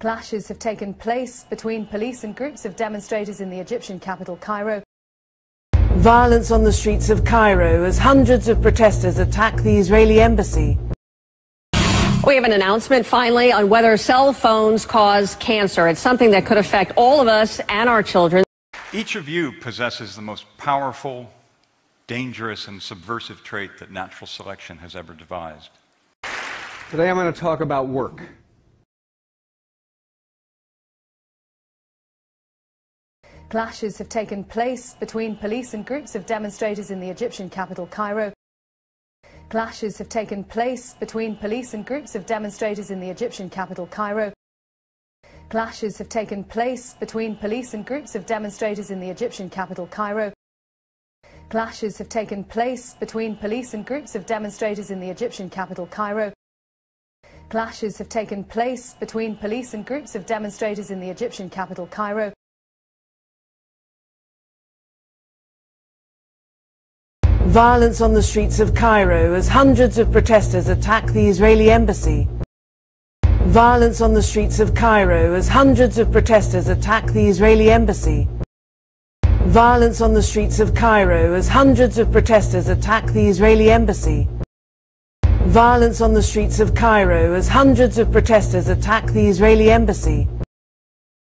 Clashes have taken place between police and groups of demonstrators in the Egyptian capital, Cairo. Violence on the streets of Cairo as hundreds of protesters attack the Israeli embassy. We have an announcement finally on whether cell phones cause cancer. It's something that could affect all of us and our children. Each of you possesses the most powerful, dangerous, and subversive trait that natural selection has ever devised. Today I'm going to talk about work. Clashes have taken place between police and groups of demonstrators in the Egyptian capital, Cairo. Clashes have taken place between police and groups of demonstrators in the Egyptian capital, Cairo. Clashes have taken place between police and groups of demonstrators in the Egyptian capital, Cairo. Clashes have taken place between police and groups of demonstrators in the Egyptian capital, Cairo. Clashes have taken place between police and groups of demonstrators in the Egyptian capital, Cairo. Violence on the streets of Cairo as hundreds of protesters attack the Israeli embassy. Violence on the streets of Cairo as hundreds of protesters attack the Israeli embassy. Violence on the streets of Cairo as hundreds of protesters attack the Israeli embassy. Violence on the streets of Cairo as hundreds of protesters attack the Israeli embassy.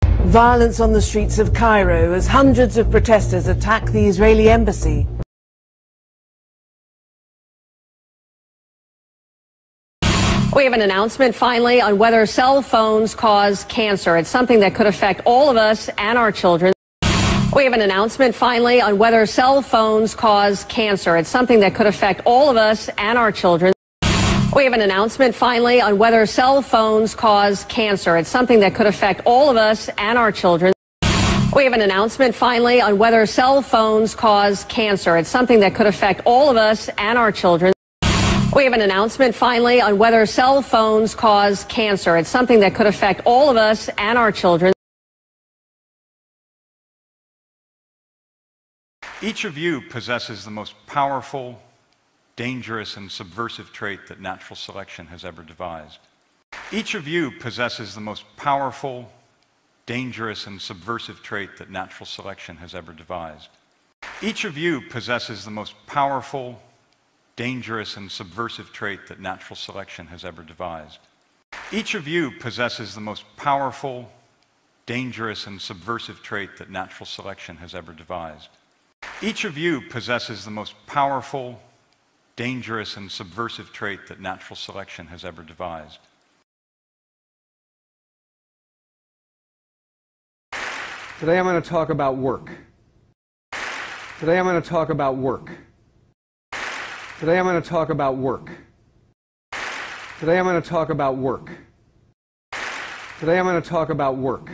Violence on the streets of Cairo as hundreds of protesters attack the Israeli embassy. We have an announcement finally on whether cell phones cause cancer. It's something that could affect all of us and our children. We have an announcement finally on whether cell phones cause cancer. It's something that could affect all of us and our children. We have an announcement finally on whether cell phones cause cancer. It's something that could affect all of us and our children. We have an announcement finally on whether cell phones cause cancer. It's something that could affect all of us and our children. We have an announcement finally on whether cell phones cause cancer. It's something that could affect all of us and our children. Each of you possesses the most powerful, dangerous, and subversive trait that natural selection has ever devised. Each of you possesses the most powerful, dangerous, and subversive trait that natural selection has ever devised. Each of you possesses the most powerful, dangerous, and subversive trait that natural selection has ever devised. Each of you possesses the most powerful, dangerous, and subversive trait that natural selection has ever devised. Each of you possesses the most powerful, dangerous, and subversive trait that natural selection has ever devised. Today I'm going to talk about work. Today I'm going to talk about work. Today I'm going to talk about work. Today I'm going to talk about work. Today I'm going to talk about work.